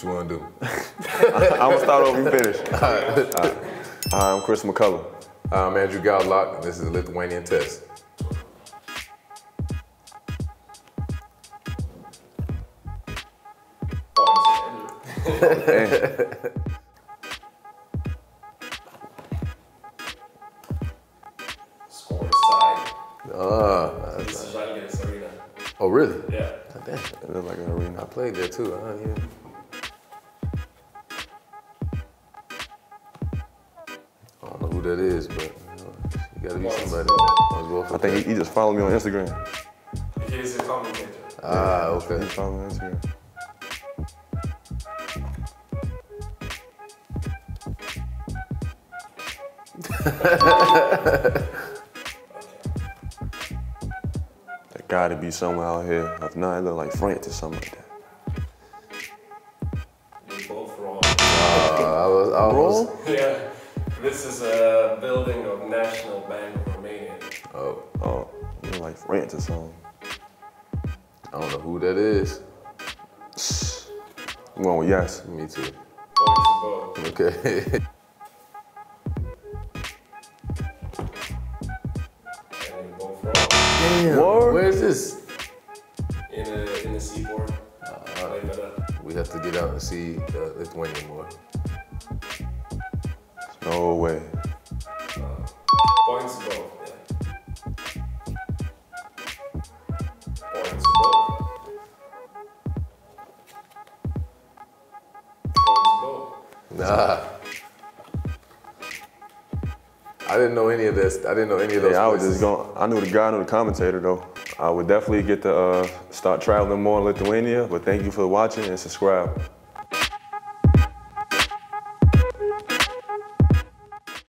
What you want to do? I'm going to start over and finish. All right. Hi, I'm Chris McCullough. I'm Andrew Goudelock, and this is the Lithuanian Test. Score side. This is right against Arena. Oh, really? Yeah. Oh, damn. It looked like an arena. I played there too. I don't even... I don't know who that is, but you gotta be somebody. I think he just followed me on Instagram. He's a commentator. Ah, okay. He followed me on Instagram. There gotta be somewhere out here. If not, it look like France or something like that. You're both wrong. I was wrong? Yeah. This is a building of National Bank of Romania. Oh. Oh. You look like France or something. I don't know who that is. Well, yes. Me too. Both. Okay. Damn, where is this? In the seaboard. We have to get out and see the Lithuanian more. No way. Points above, yeah. Points above. Points above. Nah. I didn't know any of this. I didn't know any of those. Yeah, I was just going. I knew the guy, I knew the commentator though. I would definitely get to start traveling more in Lithuania. But thank you for watching and subscribe.